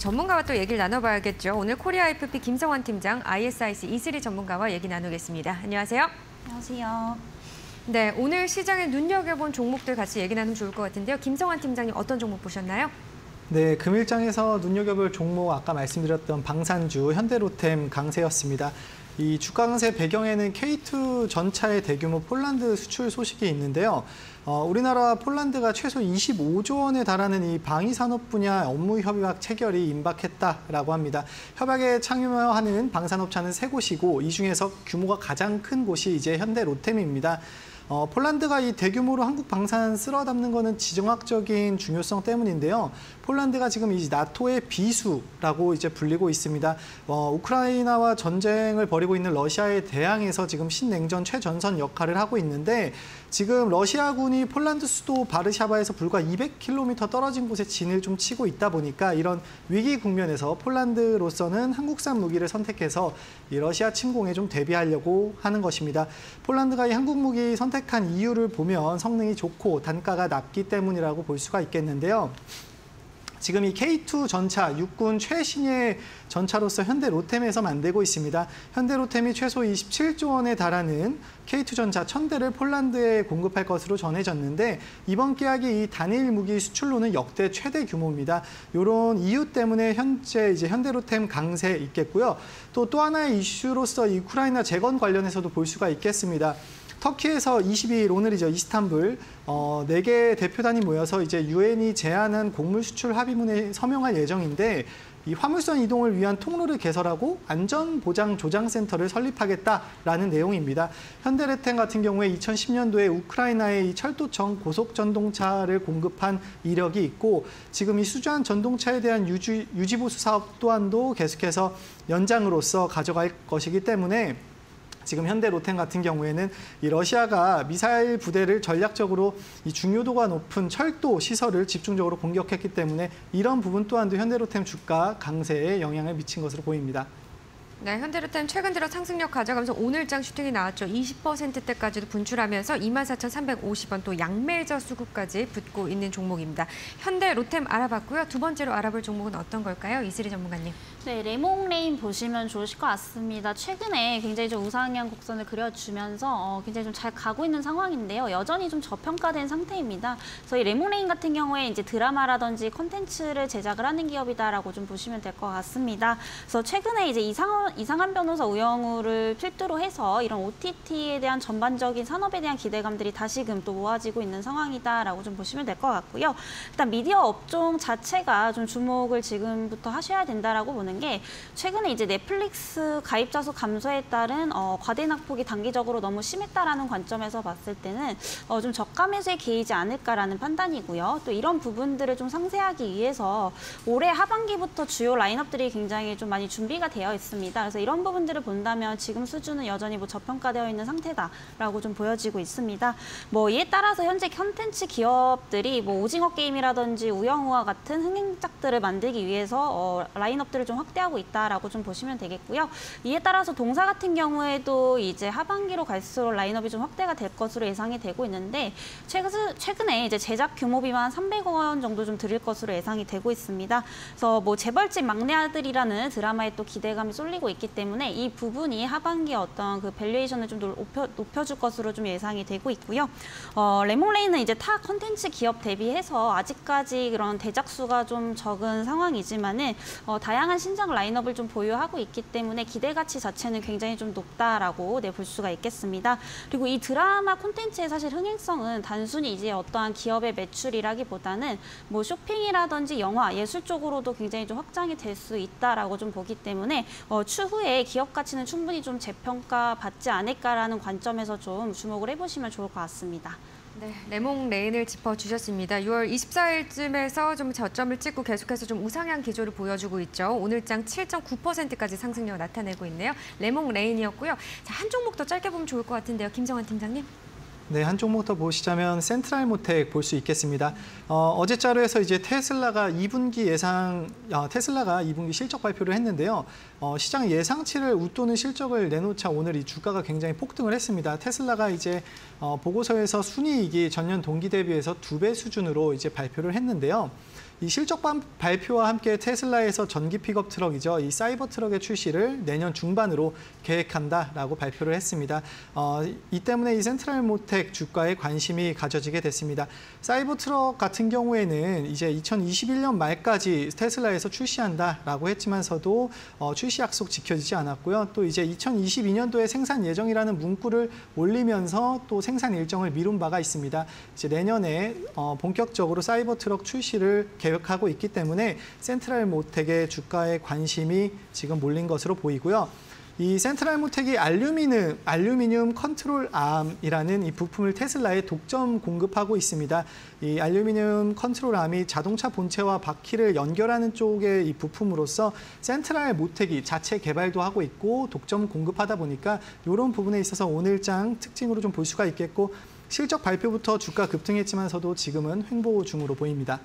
전문가와 또 얘기를 나눠봐야겠죠. 오늘 코리아 IFP 김성환 팀장, ISIC 이슬이 전문가와 얘기 나누겠습니다. 안녕하세요. 안녕하세요. 네, 오늘 시장에 눈여겨본 종목들 같이 얘기 나누면 좋을 것 같은데요. 김성환 팀장님 어떤 종목 보셨나요? 네, 금일장에서 눈여겨볼 종목 아까 말씀드렸던 방산주 현대로템 강세였습니다. 이 주가 강세 배경에는 K2 전차의 대규모 폴란드 수출 소식이 있는데요. 우리나라와 폴란드가 최소 25조 원에 달하는 이 방위산업 분야 업무 협약 체결이 임박했다라고 합니다. 협약에 참여하는 방산업체는 3곳이고 이 중에서 규모가 가장 큰 곳이 이제 현대로템입니다. 폴란드가 이 대규모로 한국 방산 쓸어 담는 거는 지정학적인 중요성 때문인데요. 폴란드가 지금 이 나토의 비수라고 이제 불리고 있습니다. 우크라이나와 전쟁을 벌이고 있는 러시아에 대항해서 지금 신냉전 최전선 역할을 하고 있는데 지금 러시아군이 폴란드 수도 바르샤바에서 불과 200km 떨어진 곳에 진을 좀 치고 있다 보니까 이런 위기 국면에서 폴란드로서는 한국산 무기를 선택해서 이 러시아 침공에 좀 대비하려고 하는 것입니다. 폴란드가 이 한국 무기 선택한 이유를 보면 성능이 좋고 단가가 낮기 때문이라고 볼 수가 있겠는데요. 지금 이 K2 전차, 육군 최신의 전차로서 현대로템에서 만들고 있습니다. 현대로템이 최소 27조 원에 달하는 K2 전차 1000대를 폴란드에 공급할 것으로 전해졌는데 이번 계약이 이 단일 무기 수출로는 역대 최대 규모입니다. 이런 이유 때문에 현재 이제 현대로템 강세 있겠고요. 또 하나의 이슈로서 이 우크라이나 재건 관련해서도 볼 수가 있겠습니다. 터키에서 22일 오늘이죠. 이스탄불 4개 대표단이 모여서 이제 유엔이 제안한 곡물 수출 합의문에 서명할 예정인데 이 화물선 이동을 위한 통로를 개설하고 안전보장조장센터를 설립하겠다라는 내용입니다. 현대로템 같은 경우에 2010년도에 우크라이나에 이 철도청 고속전동차를 공급한 이력이 있고 지금 이 수주한 전동차에 대한 유지보수 사업 또한도 계속해서 연장으로서 가져갈 것이기 때문에 지금 현대로템 같은 경우에는 이 러시아가 미사일 부대를 전략적으로 이 중요도가 높은 철도 시설을 집중적으로 공격했기 때문에 이런 부분 또한도 현대로템 주가 강세에 영향을 미친 것으로 보입니다. 네, 현대로템 최근 들어 상승력 가져가면서 오늘장 슈팅이 나왔죠. 20%대까지도 분출하면서 24,350원 또 양매저 수급까지 붙고 있는 종목입니다. 현대로템 알아봤고요. 두 번째로 알아볼 종목은 어떤 걸까요? 이슬이 전문가님. 네, 레몽 레인 보시면 좋으실 것 같습니다. 최근에 굉장히 좀 우상향 곡선을 그려주면서 굉장히 좀 잘 가고 있는 상황인데요. 여전히 좀 저평가된 상태입니다. 저희 레몽 레인 같은 경우에 이제 드라마라든지 콘텐츠를 제작을 하는 기업이다라고 좀 보시면 될 것 같습니다. 그래서 최근에 이제 이상한 변호사 우영우를 필두로 해서 이런 OTT에 대한 전반적인 산업에 대한 기대감들이 다시금 또 모아지고 있는 상황이다라고 좀 보시면 될 것 같고요. 일단 미디어 업종 자체가 좀 주목을 지금부터 하셔야 된다라고 보는 게 최근에 이제 넷플릭스 가입자 수 감소에 따른 과대인 학폭이 단기적으로 너무 심했다라는 관점에서 봤을 때는 좀 저가 매수에 개의지 않을까라는 판단이고요. 또 이런 부분들을 좀 상세하기 위해서 올해 하반기부터 주요 라인업들이 굉장히 좀 많이 준비가 되어 있습니다. 그래서 이런 부분들을 본다면 지금 수준은 여전히 뭐 저평가되어 있는 상태다라고 좀 보여지고 있습니다. 뭐 이에 따라서 현재 컨텐츠 기업들이 뭐 오징어 게임이라든지 우영우와 같은 흥행작들을 만들기 위해서 라인업들을 좀 확대하고 있다라고 좀 보시면 되겠고요. 이에 따라서 동사 같은 경우에도 이제 하반기로 갈수록 라인업이 좀 확대가 될 것으로 예상이 되고 있는데 최근에 이제 제작 규모비만 300억 원 정도 좀 들을 것으로 예상이 되고 있습니다. 그래서 뭐 재벌집 막내 아들이라는 드라마에 또 기대감이 쏠리고 있기 때문에 이 부분이 하반기에 어떤 그 밸류에이션을 좀 높여줄 것으로 좀 예상이 되고 있고요. 레몬레인은 이제 타 컨텐츠 기업 대비해서 아직까지 그런 대작수가 좀 적은 상황이지만은 다양한 신작 라인업을 좀 보유하고 있기 때문에 기대 가치 자체는 굉장히 좀 높다라고 볼 수가 있겠습니다. 그리고 이 드라마 콘텐츠의 사실 흥행성은 단순히 이제 어떠한 기업의 매출이라기보다는 뭐 쇼핑이라든지 영화, 예술 쪽으로도 굉장히 좀 확장이 될 수 있다라고 좀 보기 때문에 추후에 기업 가치는 충분히 좀 재평가받지 않을까라는 관점에서 좀 주목을 해보시면 좋을 것 같습니다. 네, 레몽 레인을 짚어주셨습니다. 6월 24일쯤에서 좀 저점을 찍고 계속해서 좀 우상향 기조를 보여주고 있죠. 오늘장 7.9%까지 상승력 나타내고 있네요. 레몽 레인이었고요. 자, 한 종목 더 짧게 보면 좋을 것 같은데요. 김성환 팀장님. 네, 한 종목 더 보시자면 센트럴 모텍 볼 수 있겠습니다. 어제 자료에서 이제 테슬라가 2분기 실적 발표를 했는데요. 시장 예상치를 웃도는 실적을 내놓자 오늘 이 주가가 굉장히 폭등을 했습니다. 테슬라가 이제 보고서에서 순이익이 전년 동기 대비해서 2배 수준으로 이제 발표를 했는데요. 이 실적 발표와 함께 테슬라에서 전기 픽업 트럭이죠. 이 사이버 트럭의 출시를 내년 중반으로 계획한다라고 발표를 했습니다. 이 때문에 이 센트럴 모텍 주가에 관심이 가져지게 됐습니다. 사이버 트럭 같은 경우에는 이제 2021년 말까지 테슬라에서 출시한다라고 했지만서도 출시 약속 지켜지지 않았고요. 또 이제 2022년도에 생산 예정이라는 문구를 올리면서 또 생산 일정을 미룬 바가 있습니다. 이제 내년에 본격적으로 사이버 트럭 출시를 계획하고 있기 때문에 센트럴 모텍의 주가에 관심이 지금 몰린 것으로 보이고요. 이 센트럴 모텍이 알루미늄 컨트롤 암이라는 이 부품을 테슬라에 독점 공급하고 있습니다. 이 알루미늄 컨트롤 암이 자동차 본체와 바퀴를 연결하는 쪽의 이 부품으로서 센트럴 모텍이 자체 개발도 하고 있고 독점 공급하다 보니까 이런 부분에 있어서 오늘장 특징으로 좀 볼 수가 있겠고, 실적 발표부터 주가 급등했지만서도 지금은 횡보 중으로 보입니다.